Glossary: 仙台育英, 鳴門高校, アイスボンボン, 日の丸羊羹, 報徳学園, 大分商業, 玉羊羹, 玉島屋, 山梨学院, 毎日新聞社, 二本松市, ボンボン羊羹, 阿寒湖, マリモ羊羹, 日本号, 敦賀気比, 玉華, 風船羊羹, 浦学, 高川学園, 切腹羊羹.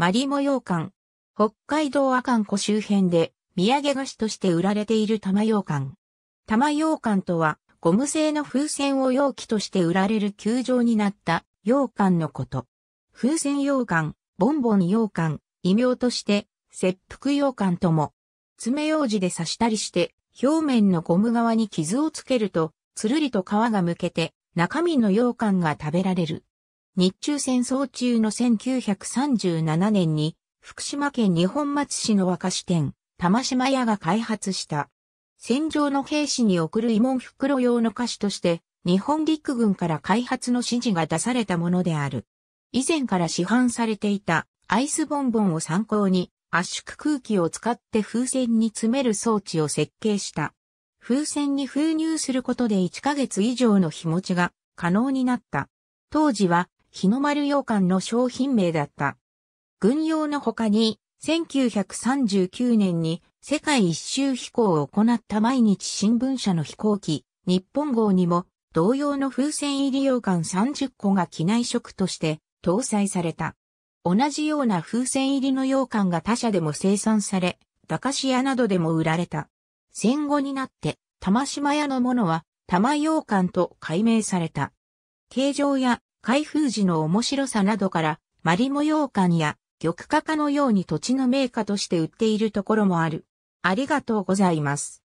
マリモ羊羹。北海道阿寒湖周辺で土産菓子として売られている玉羊羹。玉羊羹とはゴム製の風船を容器として売られる球状になった羊羹のこと。風船羊羹、ボンボン羊羹、異名として切腹羊羹とも。爪楊枝で刺したりして表面のゴム側に傷をつけるとつるりと皮がむけて中身の羊羹が食べられる。日中戦争中の1937年に福島県二本松市の和菓子店、玉島屋が開発した。戦場の兵士に送る慰問袋用の菓子として、日本陸軍から開発の指示が出されたものである。以前から市販されていたアイスボンボンを参考に、圧縮空気を使って風船に詰める装置を設計した。風船に封入することで1ヶ月以上の日持ちが可能になった。当時は、日の丸羊羹の商品名だった。軍用の他に、1939年に世界一周飛行を行った毎日新聞社の飛行機、日本号にも同様の風船入り羊羹30個が機内食として搭載された。同じような風船入りの羊羹が他社でも生産され、駄菓子屋などでも売られた。戦後になって、玉島屋のものは玉羊羹と改名された。形状や開封時の面白さなどから、マリモ羊羹や、玉華のように土地の銘菓として売っているところもある。ありがとうございます。